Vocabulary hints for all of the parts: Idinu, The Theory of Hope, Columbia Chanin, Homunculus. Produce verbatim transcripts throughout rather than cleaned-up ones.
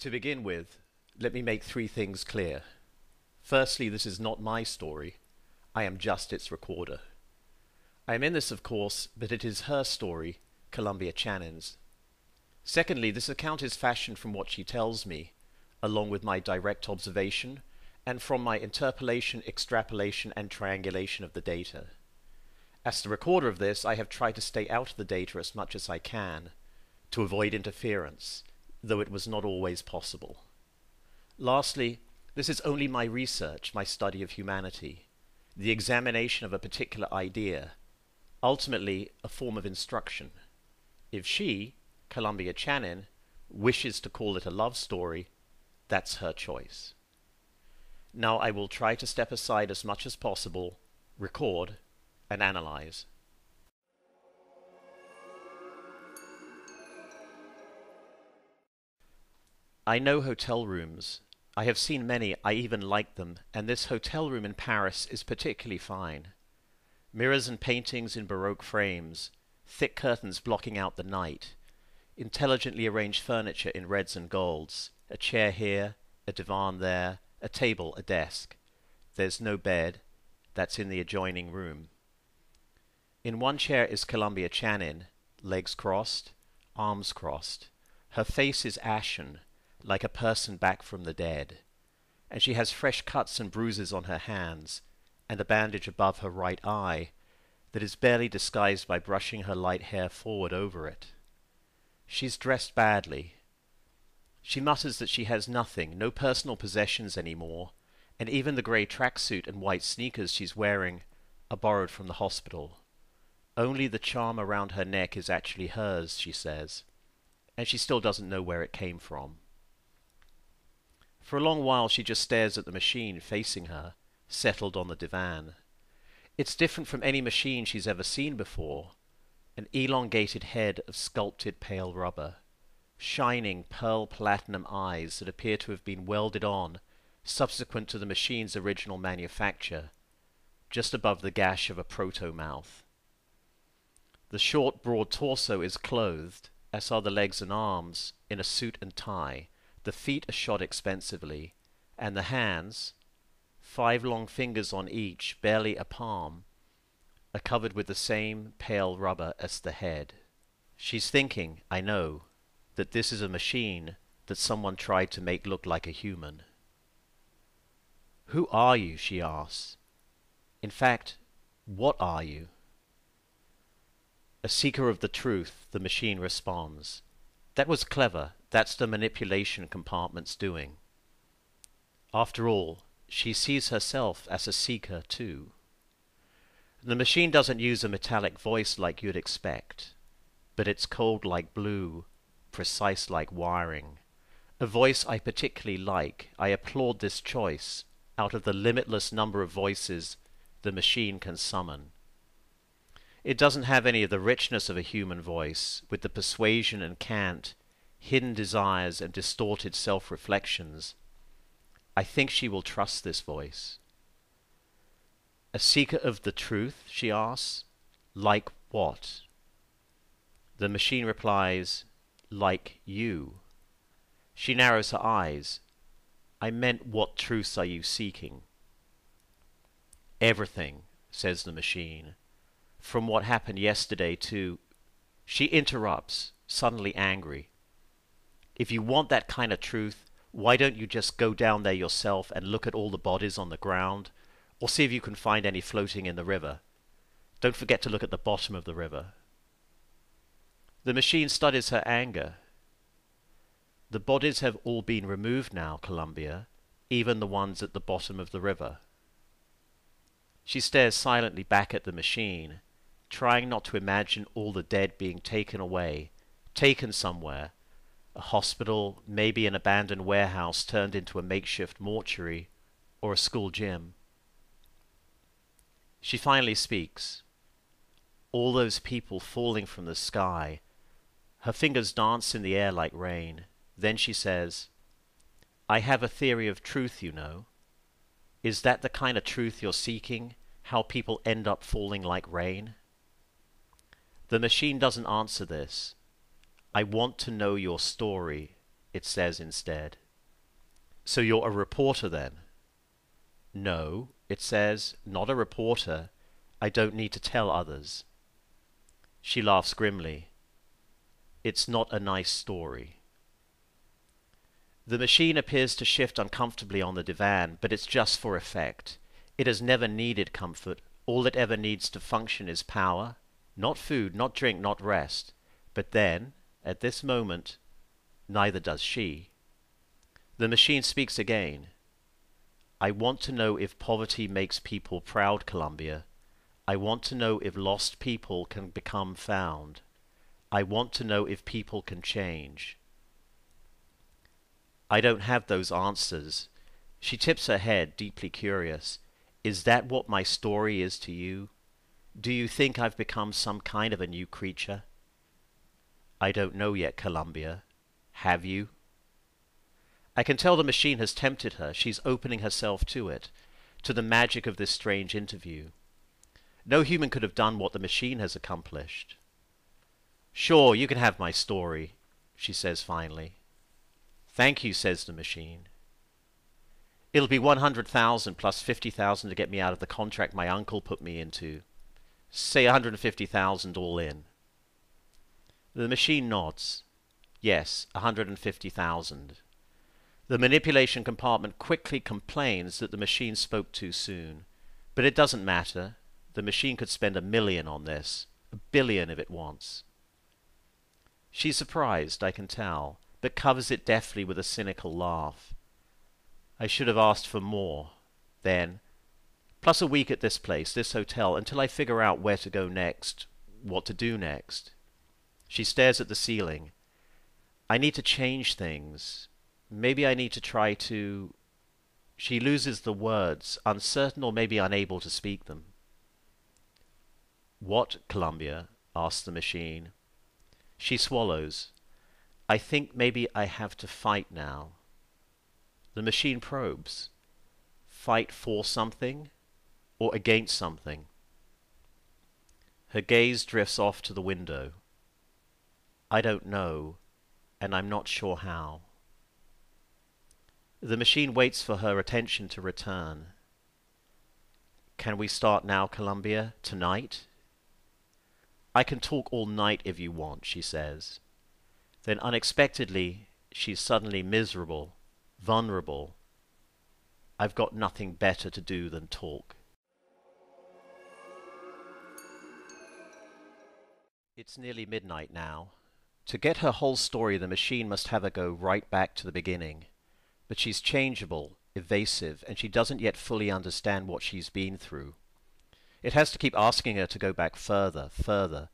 To begin with, let me make three things clear. Firstly, this is not my story. I am just its recorder. I am in this, of course, but it is her story, Columbia Chanin's. Secondly, this account is fashioned from what she tells me, along with my direct observation, and from my interpolation, extrapolation, and triangulation of the data. As the recorder of this, I have tried to stay out of the data as much as I can, to avoid interference, though it was not always possible. Lastly, this is only my research, my study of humanity, the examination of a particular idea, ultimately a form of instruction. If she, Columbia Chanin, wishes to call it a love story, that's her choice. Now I will try to step aside as much as possible, record, and analyze. I know hotel rooms. I have seen many, I even like them, and this hotel room in Paris is particularly fine. Mirrors and paintings in Baroque frames, thick curtains blocking out the night, intelligently arranged furniture in reds and golds, a chair here, a divan there, a table, a desk. There's no bed. That's in the adjoining room. In one chair is Columbia Chanin, legs crossed, arms crossed. Her face is ashen, like a person back from the dead, and she has fresh cuts and bruises on her hands, and a bandage above her right eye that is barely disguised by brushing her light hair forward over it. She's dressed badly. She mutters that she has nothing, no personal possessions any more, and even the grey tracksuit and white sneakers she's wearing are borrowed from the hospital. Only the charm around her neck is actually hers, she says, and she still doesn't know where it came from. For a long while she just stares at the machine facing her, settled on the divan. It's different from any machine she's ever seen before, an elongated head of sculpted pale rubber, shining pearl-platinum eyes that appear to have been welded on subsequent to the machine's original manufacture, just above the gash of a proto-mouth. The short, broad torso is clothed, as are the legs and arms, in a suit and tie. The feet are shod expensively, and the hands, five long fingers on each, barely a palm, are covered with the same pale rubber as the head. She's thinking, I know, that this is a machine that someone tried to make look like a human. "Who are you?" she asks. "In fact, what are you?" "A seeker of the truth," the machine responds. "That was clever. That's the manipulation compartment's doing." After all, she sees herself as a seeker too. The machine doesn't use a metallic voice like you'd expect, but it's cold like blue, precise like wiring. A voice I particularly like. I applaud this choice out of the limitless number of voices the machine can summon. It doesn't have any of the richness of a human voice, with the persuasion and cant, hidden desires and distorted self-reflections. I think she will trust this voice. "A seeker of the truth?" she asks. "Like what?" The machine replies, "Like you." She narrows her eyes. "I meant, what truths are you seeking?" "Everything," says the machine, "from what happened yesterday to—" She interrupts, suddenly angry. "If you want that kind of truth, why don't you just go down there yourself and look at all the bodies on the ground, or see if you can find any floating in the river? Don't forget to look at the bottom of the river." The machine studies her anger. "The bodies have all been removed now, Columbia, even the ones at the bottom of the river." She stares silently back at the machine, trying not to imagine all the dead being taken away, taken somewhere, a hospital, maybe an abandoned warehouse turned into a makeshift mortuary, or a school gym. She finally speaks. "All those people falling from the sky." Her fingers dance in the air like rain. Then she says, "I have a theory of truth, you know. Is that the kind of truth you're seeking? How people end up falling like rain?" The machine doesn't answer this. "I want to know your story," it says instead, "So you're a reporter then?" No, it says, "Not a reporter. I don't need to tell others." She laughs grimly. "It's not a nice story." The machine appears to shift uncomfortably on the divan, but it's just for effect. It has never needed comfort. All it ever needs to function is power. Not food, not drink, not rest. But then, at this moment, neither does she. The machine speaks again. "I want to know if poverty makes people proud, Columbia. I want to know if lost people can become found. I want to know if people can change." I don't have those answers. She tips her head, deeply curious. "Is that what my story is to you? Do you think I've become some kind of a new creature?" "I don't know yet, Columbia. Have you?" I can tell the machine has tempted her. She's opening herself to it, to the magic of this strange interview. No human could have done what the machine has accomplished. "Sure, you can have my story," she says finally. "Thank you," says the machine. "It'll be one hundred thousand plus fifty thousand to get me out of the contract my uncle put me into. Say one hundred fifty thousand all in." The machine nods. "Yes, one hundred fifty thousand. The manipulation compartment quickly complains that the machine spoke too soon. But it doesn't matter. The machine could spend a million on this, a billion if it wants. She's surprised, I can tell, but covers it deftly with a cynical laugh. "I should have asked for more. Then, plus a week at this place, this hotel, until I figure out where to go next, what to do next." She stares at the ceiling. "I need to change things. Maybe I need to try to..." She loses the words, uncertain or maybe unable to speak them. "What, Columbia?" asks the machine. She swallows. "I think maybe I have to fight now." The machine probes. "Fight for something or against something?" Her gaze drifts off to the window. "I don't know, and I'm not sure how." The machine waits for her attention to return. "Can we start now, Columbia? Tonight?" "I can talk all night if you want," she says. Then unexpectedly, she's suddenly miserable. Vulnerable. "I've got nothing better to do than talk." It's nearly midnight now. To get her whole story, the machine must have her go right back to the beginning. But she's changeable, evasive, and she doesn't yet fully understand what she's been through. It has to keep asking her to go back further, further.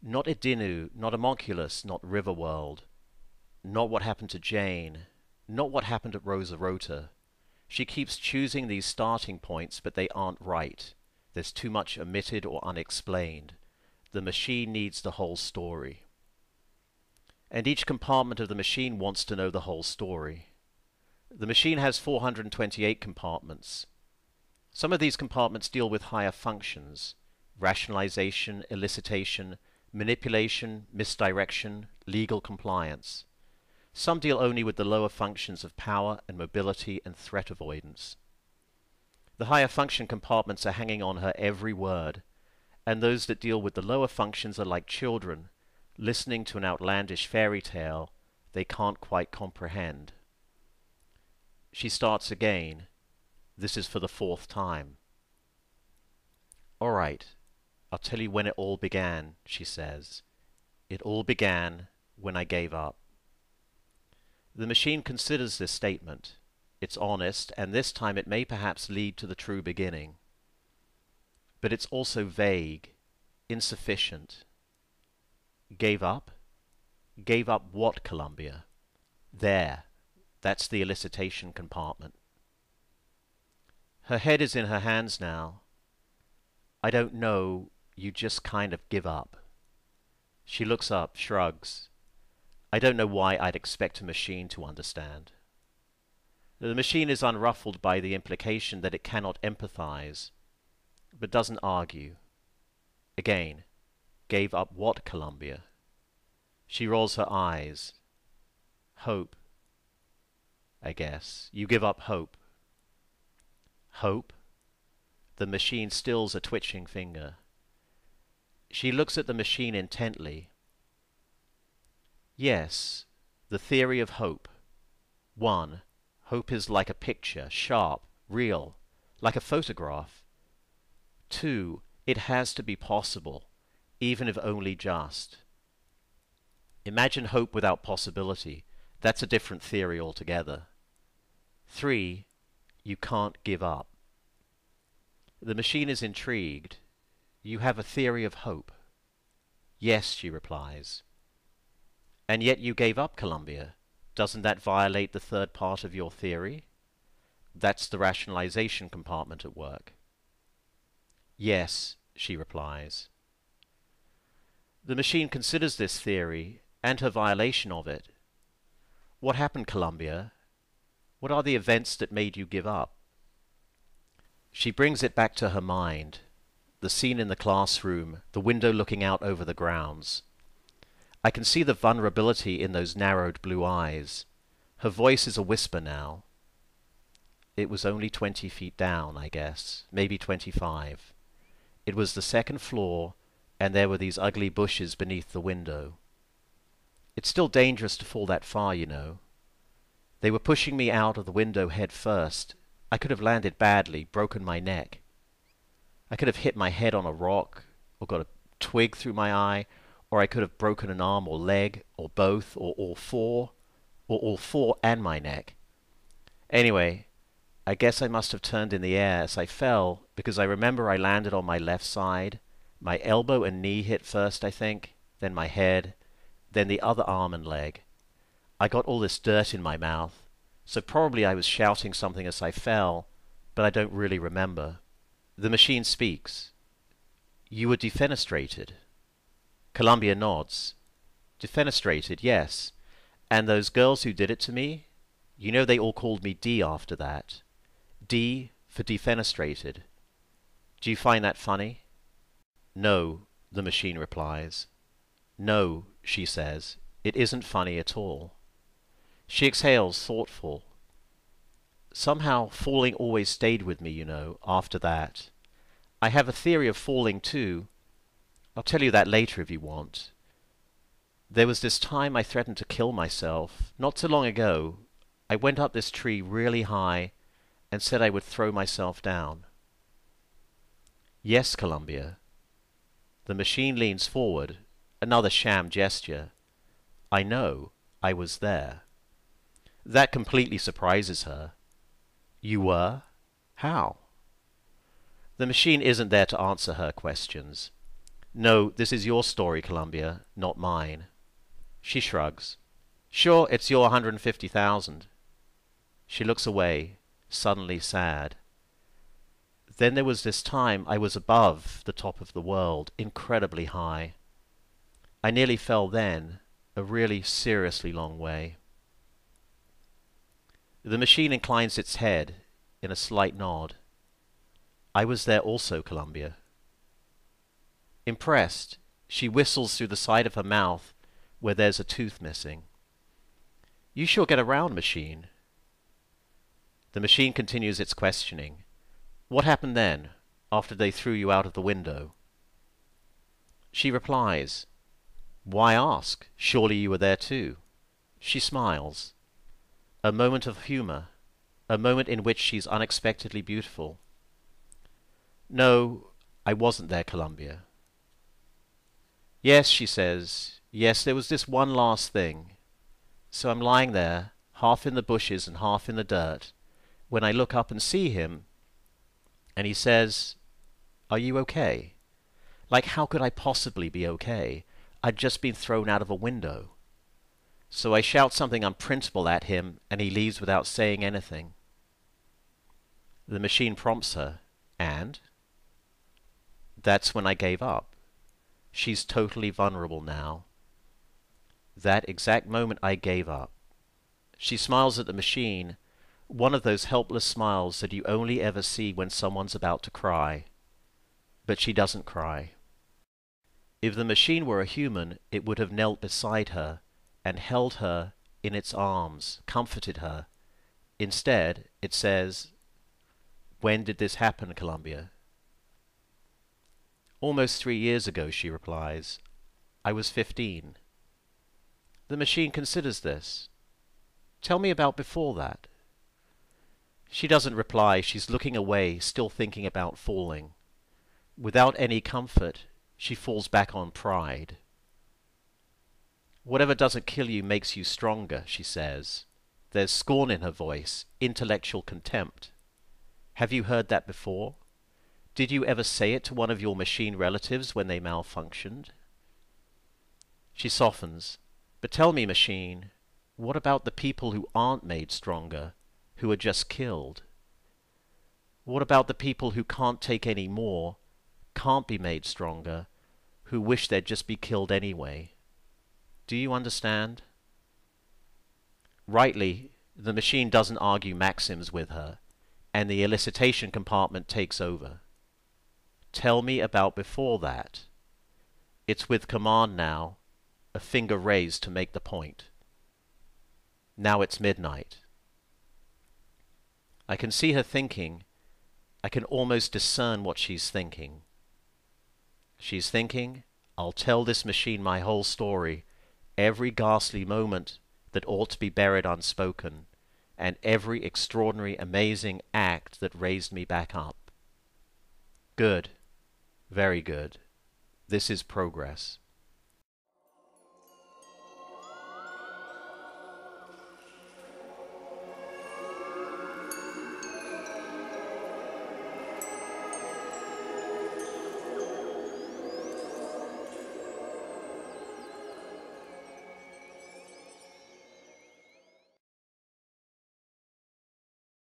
Not Idinu, not Homunculus, not Riverworld. Not what happened to Jane. Not what happened at Rosa Rota. She keeps choosing these starting points, but they aren't right. There's too much omitted or unexplained. The machine needs the whole story. And each compartment of the machine wants to know the whole story. The machine has four hundred twenty-eight compartments. Some of these compartments deal with higher functions: rationalization, elicitation, manipulation, misdirection, legal compliance. Some deal only with the lower functions of power and mobility and threat avoidance. The higher function compartments are hanging on her every word, and those that deal with the lower functions are like children, listening to an outlandish fairy tale they can't quite comprehend. She starts again. This is for the fourth time. "All right, I'll tell you when it all began," she says. "It all began when I gave up." The machine considers this statement. It's honest, and this time it may perhaps lead to the true beginning. But it's also vague, insufficient. Gave up? Gave up what, Columbia? There. That's the elicitation compartment. Her head is in her hands now. "I don't know. You just kind of give up." She looks up, shrugs. "I don't know why I'd expect a machine to understand." The machine is unruffled by the implication that it cannot empathize, but doesn't argue. Again, "Gave up what, Columbia?" She rolls her eyes. "Hope. I guess. You give up hope. Hope? The machine stills a twitching finger. She looks at the machine intently. Yes, the theory of hope. One, hope is like a picture, sharp, real, like a photograph. Two, it has to be possible, even if only just. Imagine hope without possibility. That's a different theory altogether. Three, you can't give up. The machine is intrigued. You have a theory of hope. Yes, she replies. And yet you gave up Columbia. Doesn't that violate the third part of your theory? That's the rationalization compartment at work. Yes, she replies. The machine considers this theory and her violation of it. What happened, Columbia? What are the events that made you give up? She brings it back to her mind, the scene in the classroom, the window looking out over the grounds. I can see the vulnerability in those narrowed blue eyes. Her voice is a whisper now. It was only twenty feet down, I guess, maybe twenty-five. It was the second floor, and there were these ugly bushes beneath the window. It's still dangerous to fall that far, you know. They were pushing me out of the window head first. I could have landed badly, broken my neck. I could have hit my head on a rock, or got a twig through my eye, or I could have broken an arm or leg, or both, or all four, or all four and my neck. Anyway, I guess I must have turned in the air as I fell, because I remember I landed on my left side. My elbow and knee hit first, I think, then my head, then the other arm and leg. I got all this dirt in my mouth, so probably I was shouting something as I fell, but I don't really remember. The machine speaks. You were defenestrated. Columbia nods. Defenestrated, yes. And those girls who did it to me? You know they all called me D after that. D for defenestrated. Do you find that funny? No, the machine replies. No, she says. It isn't funny at all. She exhales, thoughtful. Somehow falling always stayed with me, you know, after that. I have a theory of falling too. I'll tell you that later if you want. There was this time I threatened to kill myself. Not so long ago, I went up this tree really high and said I would throw myself down. Yes, Columbia. The machine leans forward, another sham gesture. I know, I was there. That completely surprises her. You were? How? The machine isn't there to answer her questions. No, this is your story, Columbia, not mine. She shrugs. Sure, it's your one hundred fifty thousand. She looks away, suddenly sad. Then there was this time I was above the top of the world, incredibly high. I nearly fell then, a really seriously long way. The machine inclines its head in a slight nod. I was there also, Columbia. Impressed, she whistles through the side of her mouth where there's a tooth missing. You sure get around, machine. The machine continues its questioning. What happened then, after they threw you out of the window? She replies, Why ask? Surely you were there too. She smiles. A moment of humor, a moment in which she's unexpectedly beautiful. No, I wasn't there, Columbia. Yes, she says. Yes, there was this one last thing. So I'm lying there, half in the bushes and half in the dirt, when I look up and see him, and he says, Are you okay? Like, how could I possibly be okay? I'd just been thrown out of a window. So I shout something unprintable at him, and he leaves without saying anything. The machine prompts her, and? That's when I gave up. She's totally vulnerable now. That exact moment I gave up. She smiles at the machine, one of those helpless smiles that you only ever see when someone's about to cry. But she doesn't cry. If the machine were a human, it would have knelt beside her and held her in its arms, comforted her, Instead, it says, "When did this happen, Columbia?" "Almost three years ago," she replies. "I was fifteen. The machine considers this. Tell me about before that." She doesn't reply. She's looking away, still thinking about falling. Without any comfort, she falls back on pride. "Whatever doesn't kill you makes you stronger," she says. There's scorn in her voice, intellectual contempt. "Have you heard that before? Did you ever say it to one of your machine relatives when they malfunctioned?" She softens. "But tell me, machine, what about the people who aren't made stronger, who are just killed? What about the people who can't take any more, can't be made stronger, who wish they'd just be killed anyway? Do you understand?" Rightly, the machine doesn't argue maxims with her, and the elicitation compartment takes over. "Tell me about before that." It's with command now, a finger raised to make the point. Now it's midnight. I can see her thinking. I can almost discern what she's thinking. She's thinking, "I'll tell this machine my whole story, every ghastly moment that ought to be buried unspoken, and every extraordinary, amazing act that raised me back up." Good. Very good. This is progress.